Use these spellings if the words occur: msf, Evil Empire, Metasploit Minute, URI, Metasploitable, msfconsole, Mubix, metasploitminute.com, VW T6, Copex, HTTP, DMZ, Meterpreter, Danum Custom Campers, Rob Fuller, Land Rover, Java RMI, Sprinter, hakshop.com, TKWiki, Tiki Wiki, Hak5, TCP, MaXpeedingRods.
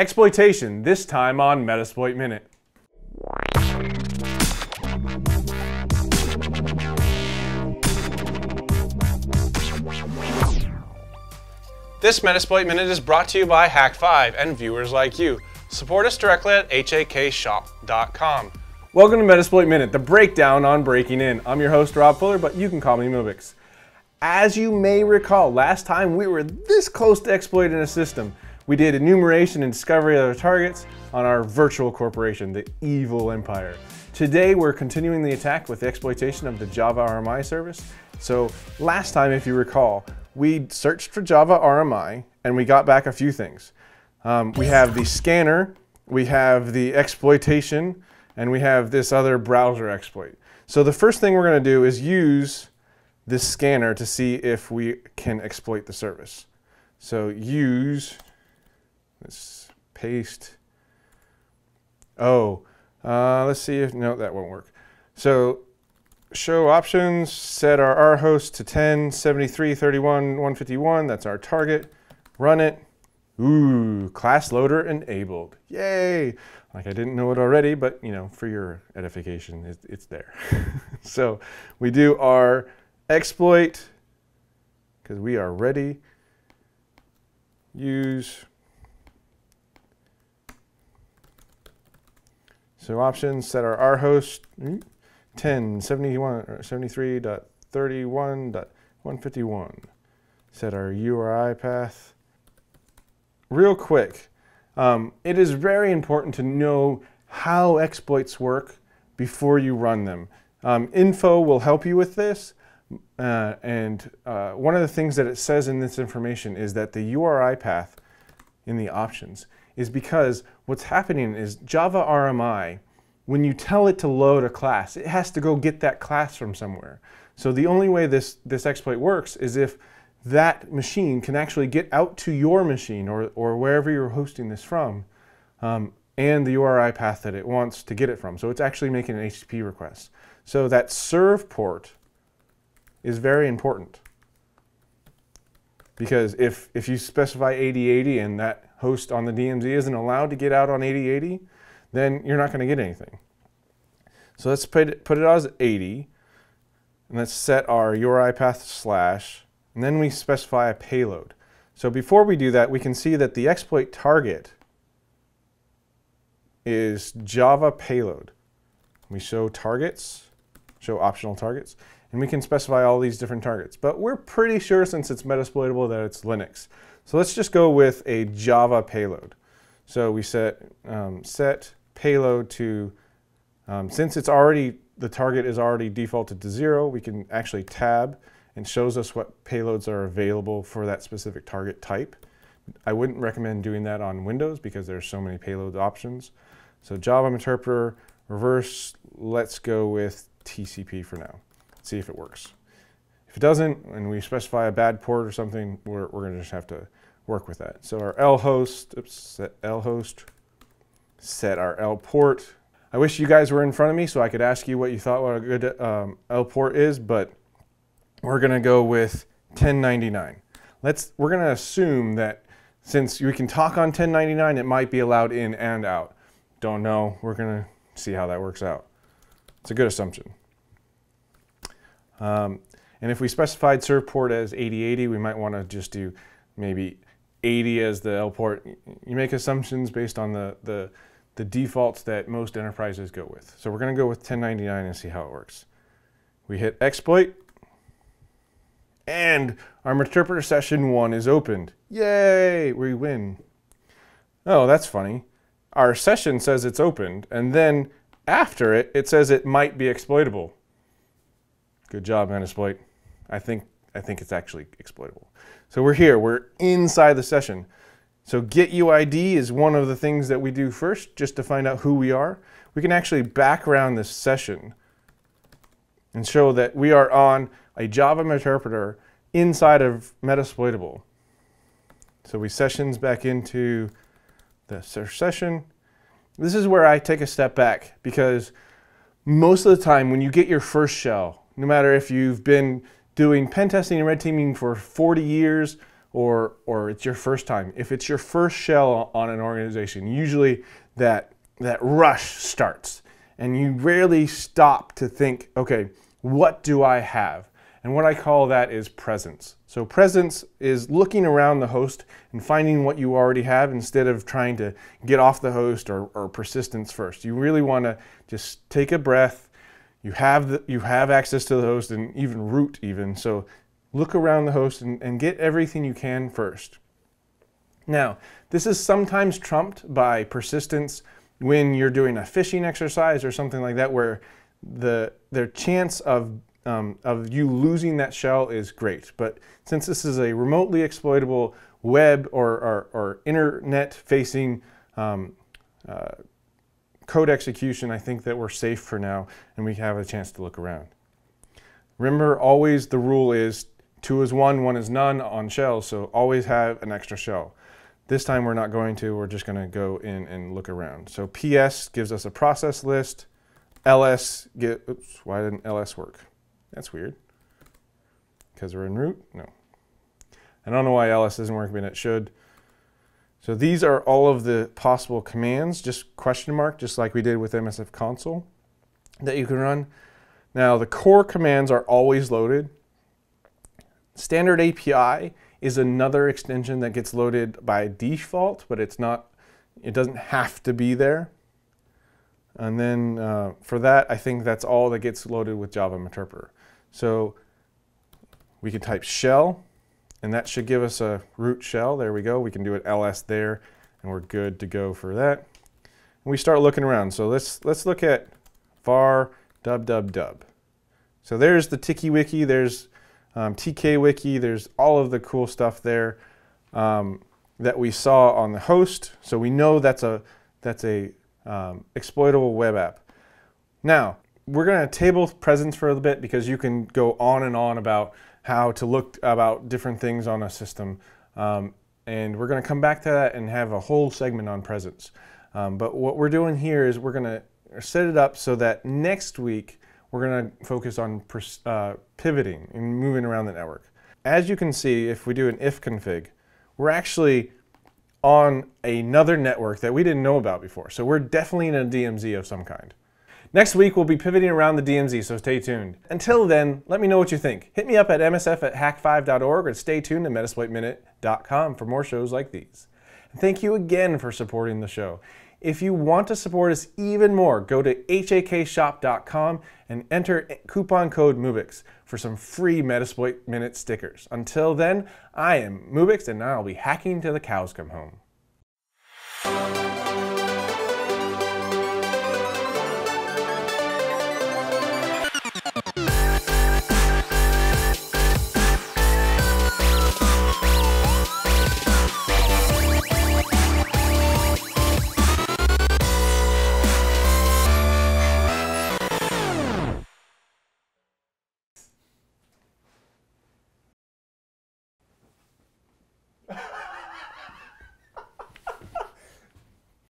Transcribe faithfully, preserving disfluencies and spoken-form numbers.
Exploitation, this time on Metasploit Minute. This Metasploit Minute is brought to you by Hak five and viewers like you. Support us directly at hakshop dot com. Welcome to Metasploit Minute, the breakdown on breaking in. I'm your host, Rob Fuller, but you can call me Mubix. As you may recall, last time we were this close to exploiting a system. We did enumeration and discovery of our targets on our virtual corporation, the Evil Empire. Today we're continuing the attack with the exploitation of the Java R M I service. So last time, if you recall, we searched for Java R M I and we got back a few things. Um, we have the scanner, we have the exploitation, and we have this other browser exploit. So the first thing we're going to do is use this scanner to see if we can exploit the service. So use, let's paste, oh, uh, let's see if, no, that won't work. So show options, set our R host to ten, seventy-three, thirty-one, one fifty-one, that's our target, run it. Ooh, class loader enabled. Yay! Like I didn't know it already, but you know, for your edification, it, it's there. So we do our exploit, because we are ready. Use. So options, set our R host, ten, seventy-one, seventy-three, thirty-one, one fifty-one. Set our U R I path. Real quick, um, it is very important to know how exploits work before you run them. Um, info will help you with this, uh, and uh, one of the things that it says in this information is that the U R I path in the options is because what's happening is Java R M I, when you tell it to load a class, it has to go get that class from somewhere. So the only way this, this exploit works is if that machine can actually get out to your machine or, or wherever you're hosting this from, um, and the U R I path that it wants to get it from. So it's actually making an H T T P request. So that serve port is very important, because if, if you specify eighty eighty and that host on the D M Z isn't allowed to get out on eighty eighty, then you're not going to get anything. So let's put it, put it as eighty, and let's set our U R I path slash. And then we specify a payload. So before we do that, we can see that the exploit target is Java payload. We show targets, show optional targets, and we can specify all these different targets. But we're pretty sure, since it's Metasploitable, that it's Linux. So let's just go with a Java payload. So we set, um, set payload to, um, since it's already, the target is already defaulted to zero, we can actually tab and shows us what payloads are available for that specific target type. I wouldn't recommend doing that on Windows because there's so many payload options. So Java Meterpreter, reverse, let's go with T C P for now. See if it works. If it doesn't, and we specify a bad port or something, we're, we're gonna just have to work with that. So our L host, oops, set L host, set our L port. I wish you guys were in front of me so I could ask you what you thought what a good um, L port is, but we're going to go with ten ninety-nine. Let's, we're going to assume that since we can talk on ten ninety-nine, it might be allowed in and out. Don't know. We're going to see how that works out. It's a good assumption. Um, and if we specified serve port as eighty eighty, we might want to just do maybe eighty as the L port. You make assumptions based on the, the, the defaults that most enterprises go with. So we're going to go with ten ninety-nine and see how it works. We hit exploit. And our Meterpreter session one is opened. Yay, we win. Oh, that's funny. Our session says it's opened, and then after it, it says it might be exploitable. Good job, Metasploit. I think, I think it's actually exploitable. So we're here, we're inside the session. So get U I D is one of the things that we do first, just to find out who we are. We can actually background this session and show that we are on a Java Meterpreter inside of Metasploitable. So we sessions back into the search session. This is where I take a step back, because most of the time when you get your first shell, no matter if you've been doing pen testing and red teaming for forty years or, or it's your first time. If it's your first shell on an organization, usually that, that rush starts, and you rarely stop to think, okay, what do I have? And what I call that is presence. So presence is looking around the host and finding what you already have instead of trying to get off the host or, or persistence first. You really want to just take a breath. You have, the, you have access to the host and even root even. So look around the host and, and get everything you can first. Now, this is sometimes trumped by persistence when you're doing a phishing exercise or something like that, where the, their chance of Um, of you losing that shell is great. But since this is a remotely exploitable web or, or, or internet facing um, uh, code execution, I think that we're safe for now and we have a chance to look around. Remember, always the rule is two is one, one is none on shells, so always have an extra shell. This time we're not going to, we're just going to go in and look around. So P S gives us a process list, L S, get, oops, why didn't L S work? That's weird, because we're in root? No. I don't know why L S isn't working, but it should. So these are all of the possible commands, just question mark, just like we did with M S F console, that you can run. Now, the core commands are always loaded. Standard A P I is another extension that gets loaded by default, but it's not, it doesn't have to be there. And then uh, for that, I think that's all that gets loaded with Java Meterpreter. So we can type shell, and that should give us a root shell. There we go. We can do an L S there, and we're good to go for that. And we start looking around. So let's, let's look at var dub dub dub. So there's the Tiki Wiki, there's um, TKWiki, there's all of the cool stuff there um, that we saw on the host. So we know that's a, that's a Um, exploitable web app. Now, we're going to table presence for a little bit, because you can go on and on about how to look about different things on a system. Um, and we're going to come back to that and have a whole segment on presence. Um, but what we're doing here is we're going to set it up so that next week we're going to focus on uh, pivoting and moving around the network. As you can see, if we do an if config, we're actually on another network that we didn't know about before. So we're definitely in a D M Z of some kind. Next week, we'll be pivoting around the D M Z, so stay tuned. Until then, let me know what you think. Hit me up at m s f at Hak five dot org or stay tuned to metasploit minute dot com for more shows like these. And thank you again for supporting the show. If you want to support us even more, go to hak shop dot com and enter coupon code Mubix for some free Metasploit Minute stickers. Until then, I am Mubix, and I'll be hacking till the cows come home.